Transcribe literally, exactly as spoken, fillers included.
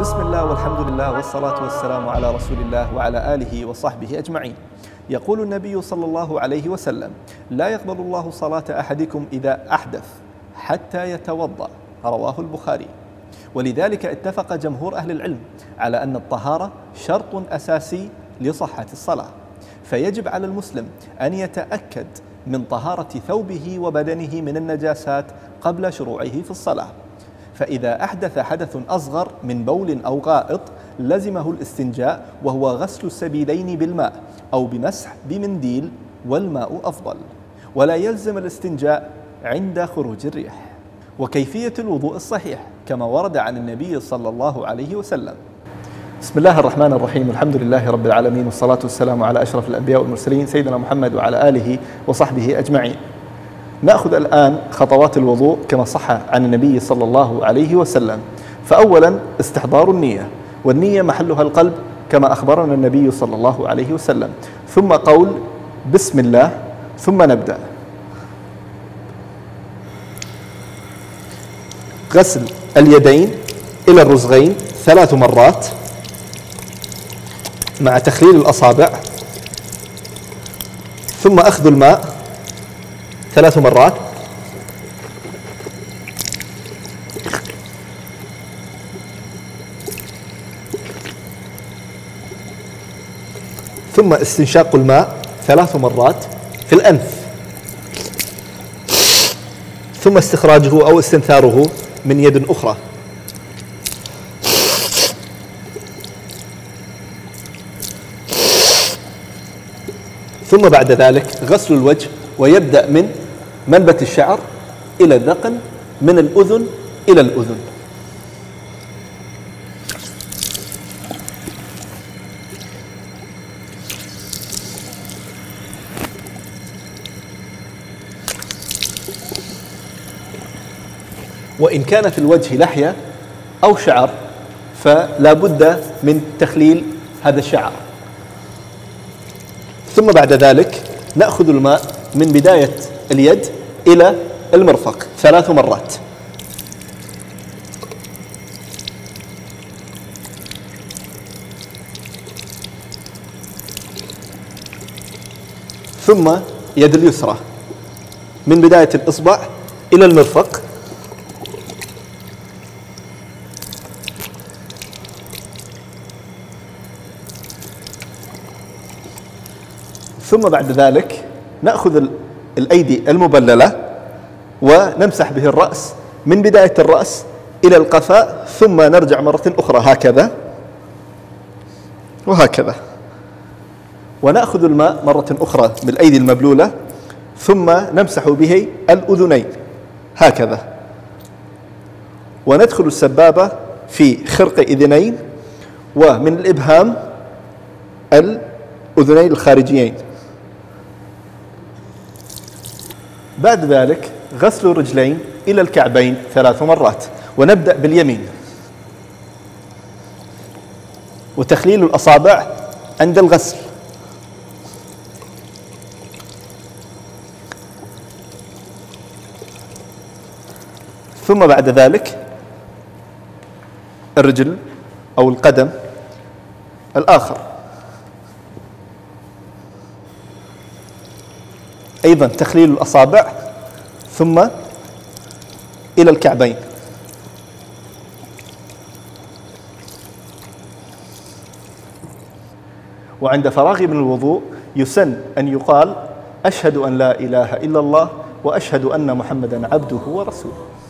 بسم الله والحمد لله والصلاة والسلام على رسول الله وعلى آله وصحبه أجمعين. يقول النبي صلى الله عليه وسلم: لا يقبل الله صلاة أحدكم إذا أحدث حتى يتوضأ، رواه البخاري. ولذلك اتفق جمهور أهل العلم على أن الطهارة شرط أساسي لصحة الصلاة، فيجب على المسلم أن يتأكد من طهارة ثوبه وبدنه من النجاسات قبل شروعه في الصلاة، فإذا أحدث حدث أصغر من بول أو غائط لزمه الاستنجاء، وهو غسل السبيلين بالماء أو بمسح بمنديل، والماء أفضل. ولا يلزم الاستنجاء عند خروج الريح. وكيفية الوضوء الصحيح كما ورد عن النبي صلى الله عليه وسلم. بسم الله الرحمن الرحيم، الحمد لله رب العالمين، والصلاة والسلام على أشرف الأنبياء والمرسلين سيدنا محمد وعلى آله وصحبه أجمعين. نأخذ الآن خطوات الوضوء كما صح عن النبي صلى الله عليه وسلم. فأولا استحضار النية، والنية محلها القلب كما أخبرنا النبي صلى الله عليه وسلم، ثم قول بسم الله، ثم نبدأ غسل اليدين إلى الرزغين ثلاث مرات مع تخليل الأصابع، ثم أخذ الماء ثلاث مرات، ثم استنشاق الماء ثلاث مرات في الأنف، ثم استخراجه أو استنثاره من يد أخرى. ثم بعد ذلك غسل الوجه، ويبدأ من منبت الشعر إلى الذقن، من الأذن إلى الأذن. وإن كان في الوجه لحية أو شعر فلا بد من تخليل هذا الشعر. ثم بعد ذلك نأخذ الماء من بداية اليد إلى المرفق ثلاث مرات، ثم يد اليسرى من بداية الإصبع إلى المرفق، ثم بعد ذلك نأخذ الأيدي المبللة ونمسح به الرأس من بداية الرأس إلى القفاء، ثم نرجع مرة أخرى هكذا وهكذا، ونأخذ الماء مرة أخرى بالأيدي المبلولة، ثم نمسح به الأذنين هكذا، وندخل السبابة في خرق إذنين ومن الإبهام الأذنين الخارجيين. بعد ذلك غسل الرجلين إلى الكعبين ثلاث مرات، ونبدأ باليمين، وتخليل الأصابع عند الغسل، ثم بعد ذلك الرجل أو القدم الآخر أيضا تخليل الأصابع، ثم إلى الكعبين، وعند فراغ من الوضوء يسن أن يقال أشهد أن لا إله إلا الله وأشهد أن محمدا عبده ورسوله.